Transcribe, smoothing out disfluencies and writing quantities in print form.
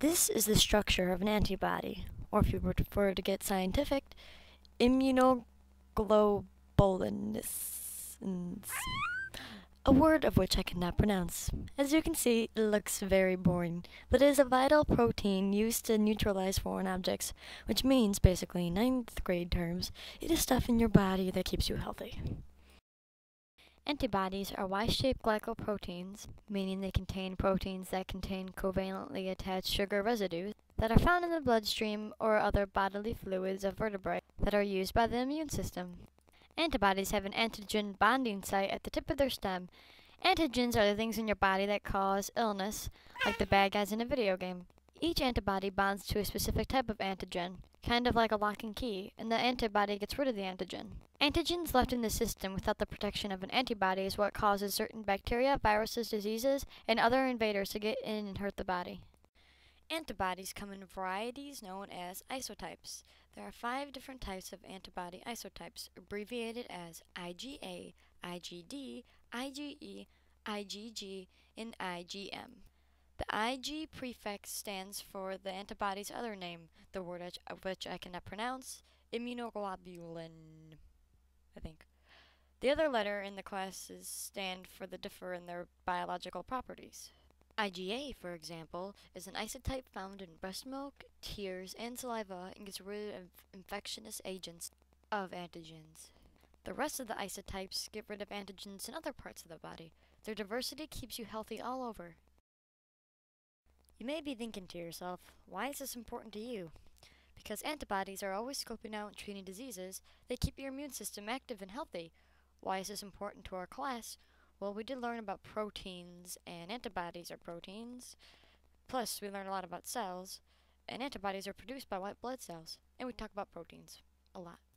This is the structure of an antibody, or if you prefer to get scientific, immunoglobulin, a word of which I cannot pronounce. As you can see, it looks very boring, but it is a vital protein used to neutralize foreign objects, which means, basically in 9th grade terms, it is stuff in your body that keeps you healthy. Antibodies are Y-shaped glycoproteins, meaning they contain proteins that contain covalently attached sugar residues that are found in the bloodstream or other bodily fluids of vertebrae that are used by the immune system. Antibodies have an antigen bonding site at the tip of their stem. Antigens are the things in your body that cause illness, like the bad guys in a video game. Each antibody bonds to a specific type of antigen, kind of like a lock and key, and the antibody gets rid of the antigen. Antigens left in the system without the protection of an antibody is what causes certain bacteria, viruses, diseases, and other invaders to get in and hurt the body. Antibodies come in varieties known as isotypes. There are 5 different types of antibody isotypes, abbreviated as IgA, IgD, IgE, IgG, and IgM. The Ig prefix stands for the antibody's other name, the word of which I cannot pronounce, immunoglobulin, I think. The other letter in the classes stand for the differ in their biological properties. IgA, for example, is an isotype found in breast milk, tears, and saliva and gets rid of infectious agents of antigens. The rest of the isotypes get rid of antigens in other parts of the body. Their diversity keeps you healthy all over. You may be thinking to yourself, why is this important to you? Because antibodies are always scoping out and treating diseases. They keep your immune system active and healthy. Why is this important to our class? Well, we did learn about proteins, and antibodies are proteins. Plus, we learned a lot about cells, and antibodies are produced by white blood cells. And we talk about proteins a lot.